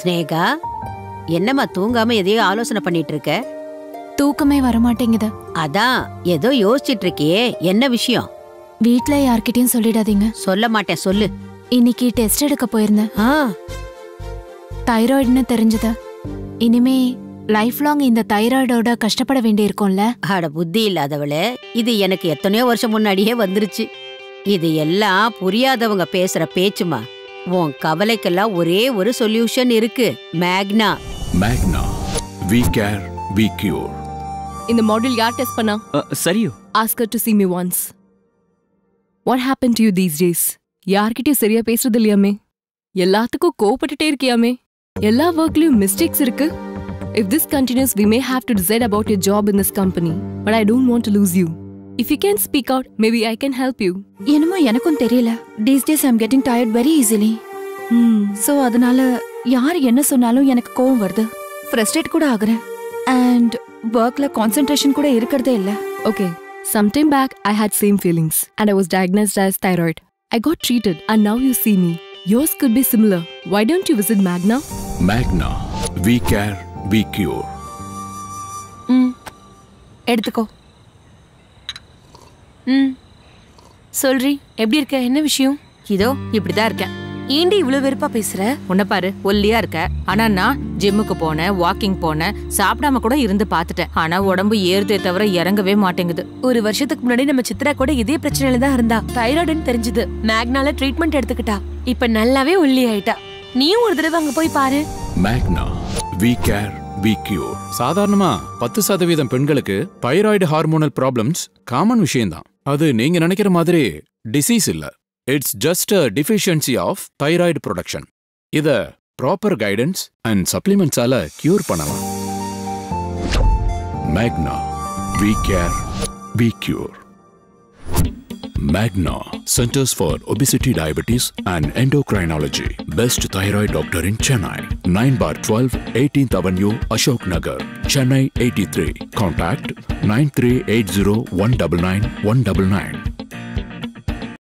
ஸ்னேகா, என்னம்மா தூங்காம எதையோ ஆலோசனை பண்ணிட்டு இருக்க? தூக்கமே வர மாட்டேங்குது. அதான் ஏதோ யோசிச்சிட்டு இருக்கியே, என்ன விஷயம்? வீட்ல யார்கிட்டயும் சொல்லிடாதீங்க. சொல்ல மாட்டேன், சொல்லு. இன்னைக்கு டெஸ்ட் எடுக்க போயிருந்தேன். தைராய்டுன்னு தெரிஞ்சதா? இனிமே லைஃப் லாங் இந்த தைராய்டோட கஷ்டப்பட வேண்டியிருக்கும்ல. அட புத்தி இல்லாதவளே, இது எனக்கு எத்தனையோ வருஷம் முன்னாடியே வந்துருச்சு. இது எல்லாம் புரியாதவங்க பேசுற பேச்சுமா. உன் கவலைக்கெல்லாம் ஒரே ஒரு சொல்யூஷன் இருக்கு, மேக்னா. மேக்னா, we care, we cure. இந்த மாடல் யார் டெஸ்ட் பண்ணா? சரியோ. Ask her to see me once. What happened to you these days? யார்கிட்ட சரியா பேசுறது இல்லையாமே, எல்லாத்துக்கும் கோபப்பட்டுட்டே இருக்கியாமே, எல்லா வர்க்லயும் மிஸ்டேக்ஸ் இருக்கு. If this continues, we may have to decide about your job in this company, but I don't want to lose you. If you can speak out, maybe I can help you. என்னமோ எனக்கும் தெரியல. These days I'm getting tired very easily. So அதனால யார் என்ன சொன்னாலும் எனக்கு கோவம் வருது. Frustrated கூட ஆகுறேன். And workல concentration கூட இருக்குதே இல்ல. Okay. Sometime back I had same feelings and I was diagnosed as thyroid. I got treated and now you see me. Yours could be similar. Why don't you visit Magna? Magna, we care, we cure. எடுத்துக்கோ. சொல்றி எப்படி இருக்க, என்ன விஷயம்? இதோ இப்படிதான் இருக்கேன். ஏண்டி இவ்வளவு வெறுப்பா பேசுற? உன்ன பாரு, ஒல்லியா இருக்க. ஆனா நான் ஜிம்முக்கு போனேன், வாக்கிங் போனேன், சாப்பிடாம கூட இருந்து பாத்துட்டேன். ஆனா உடம்பு ஏறுதே தவிர இறங்கவே மாட்டேங்குது. ஒரு வருஷத்துக்கு முன்னாடி நம்ம சித்ரா கூட இதே பிரச்சனையில தான் இருந்தா. தைராய்டுன்னு தெரிஞ்சது, மேக்னால ட்ரீட்மெண்ட் எடுத்துக்கிட்டா, இப்ப நல்லாவே ஒல்லி ஆயிட்டா. நீயும் ஒரு தடவை அங்க போய் பாரு. மேக்னா, we care, we cure. சாதாரணமா 10% பெண்களுக்கு தைராய்டு ஹார்மோனல் ப்ராப்ளம்ஸ் காமன் விஷயம்தான். அது நீங்க நினைக்கிற மாதிரி டிசீஸ் இல்ல. It's just a deficiency of thyroid production. இத ப்ராப்பர் கைடன்ஸ் அண்ட் சப்ளிமெண்ட்ஸால கியூர் பண்ணலாம். மேக்னா, we care, we cure. Magna Centers for Obesity, Diabetes and Endocrinology. Best thyroid doctor in Chennai. 9/12, 18th Avenue, Ashok Nagar, Chennai 83. Contact 9380199199.